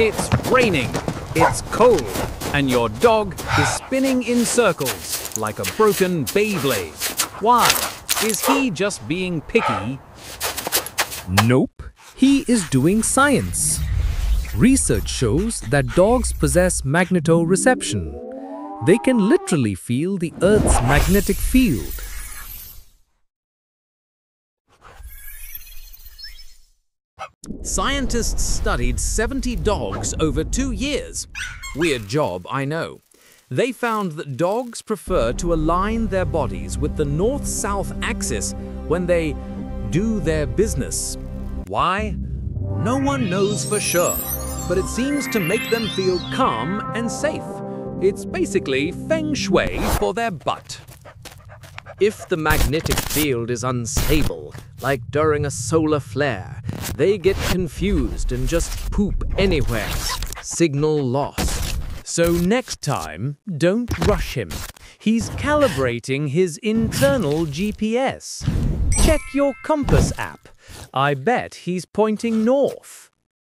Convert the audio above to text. It's raining, it's cold, and your dog is spinning in circles like a broken Beyblade. Why? Is he just being picky? Nope. He is doing science. Research shows that dogs possess magnetoreception. They can literally feel the Earth's magnetic field. Scientists studied 70 dogs over 2 years. Weird job, I know. They found that dogs prefer to align their bodies with the north-south axis when they do their business. Why? No one knows for sure, but it seems to make them feel calm and safe. It's basically feng shui for their butt. If the magnetic field is unstable, like during a solar flare, they get confused and just poop anywhere. Signal loss. So next time, don't rush him. He's calibrating his internal GPS. Check your compass app. I bet he's pointing north.